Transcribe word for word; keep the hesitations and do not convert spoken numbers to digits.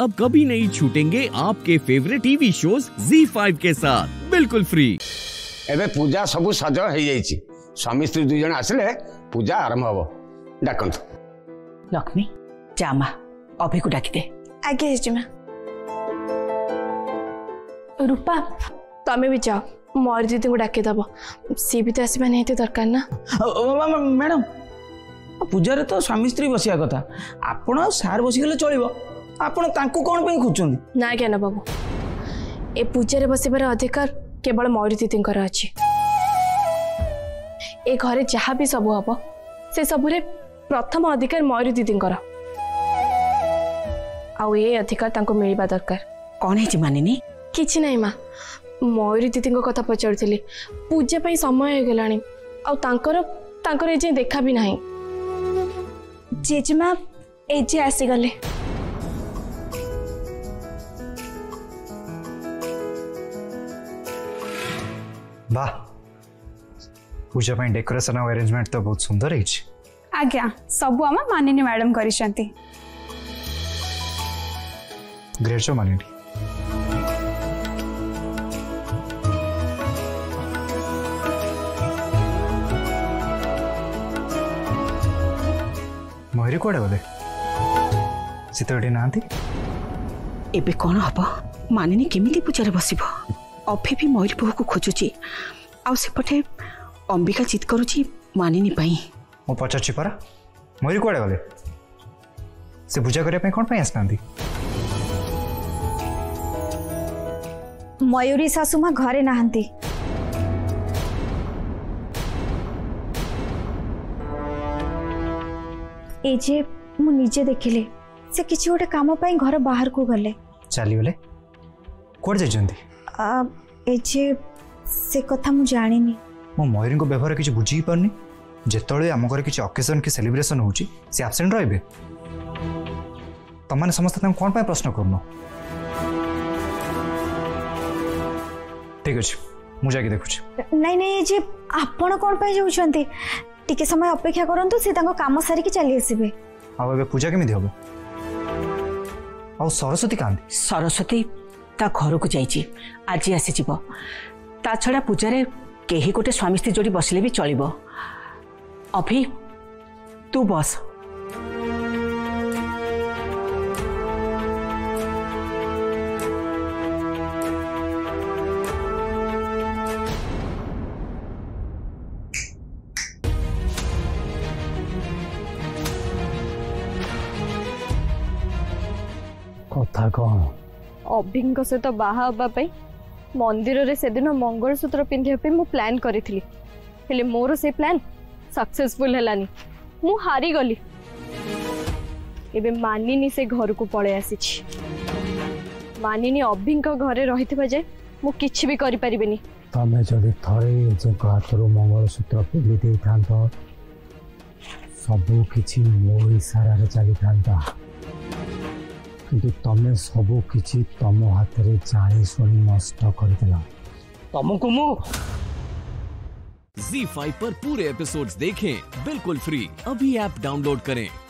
अब कभी नहीं छूटेंगे आपके favourite TV shows Zee five के साथ बिल्कुल फ्री। एबे पूजा सब सज हो जाइछि, स्वामी स्त्री दुई जण आसले पूजा आरंभ होबो। डाकंतु लक्ष्मी जामा अभि को डाकी दे। आगे हिजमा रूपा तमे भी जाओ, मोर दीदी को डाकी दबो, सी भी तो आसबा नहीं तो दरकार ना। मैडम पूजा रे तो स्वामी स्त्री बसिया कथा, आपण सार बसि गेले चलिबो, आपण तांकू कोन पे खुचुन ना। ज्ञान बाबू ए पूजा रे बसिबार अधिकार केवल मोर दीदी कर अछि। ए घरे जहा भी सब हबो से सबरे प्रथम अधिकार मोर दीदी कर, आउ ए अधिकार तांको मिलबा दरकार। कोन है जी मानिनी? किछि नहीं माँ, मयूरी दीदी को कथा पचारी पूजा पर समय हो गलानी, आउ एजे देखा भी ना। जेजेमा एजे आसीगले वाह, पूजा पर डेकोरेशन और अरेंजमेंट तो बहुत सुंदर है। आज्ञा सबू आम मानिनी मैडम करिसेंती। ग्रेट जो मानिनी। मयूरी कोड़े बोले सी तो ये नहांती एबे कौन हबो? मानिनी केमिति पूजा रे बसिबो? अफे भी मयूरी बहु को खोजुची, आ सेपटे अंबिका जिद करूची मानिनी पई। मो पचाची परा मयूरी कोड़े बोले से पूजा करे पे कोन पे आसनांती? मयूरी सासुमा घरे नहांती। एजे मु निजे देखिले से किछि गोटे काम पई घर बाहर को गले चली गले कोड जे जंदी। आ एजे से कथा मु जानि नी, मो मयूरी को व्यवहार किछि बुझी परनी। जेतळे हम घर किछि ओकेजन के सेलिब्रेशन होउची से एब्सेंट रहबे। तमने समस्त तम कोन पई प्रश्न करनो? ठीक अछि मु जाके देखुछि। नहीं नहीं एजे आपण कोन पई जाउछंती? टिके समय अपेक्षा करंतु से तांको काम सारी के चली आसीबे। आ बे पूजा केमि देबो? आ सरस्वती कांदी सरस्वती ता घर को जाई छी, आज आसी जीवो। ता छडा पूजा रे केही गोटे स्वामी स्त्री जोडी बसले भी चलिबो। अभी तू बस। कथा कौन अभिंग सहित बाहा बापे मंदिर रे से दिन मंगलसूत्र पिंधिया पे मु प्लान करी थी, हेले मोर से प्लान सक्सेसफुल हलानी, मु हारी गली। एबे मानिनी से घर को पळे आसी छी। मानिनी अभिंग घरे रहितबा जे मु किछि भी करि परिबेनी। तमे जदी थरे जे हातरो मंगलसूत्र पिंधि देइ थांतो सबु किछि मोर इशारा रे चली थांता, किंतु तमें सब किसी तम हाथ में जानी शुणी नष्ट कर देना तमको मु। ज़ी फाइव पर पूरे एपिसोड्स देखें बिल्कुल फ्री, अभी ऐप डाउनलोड करें।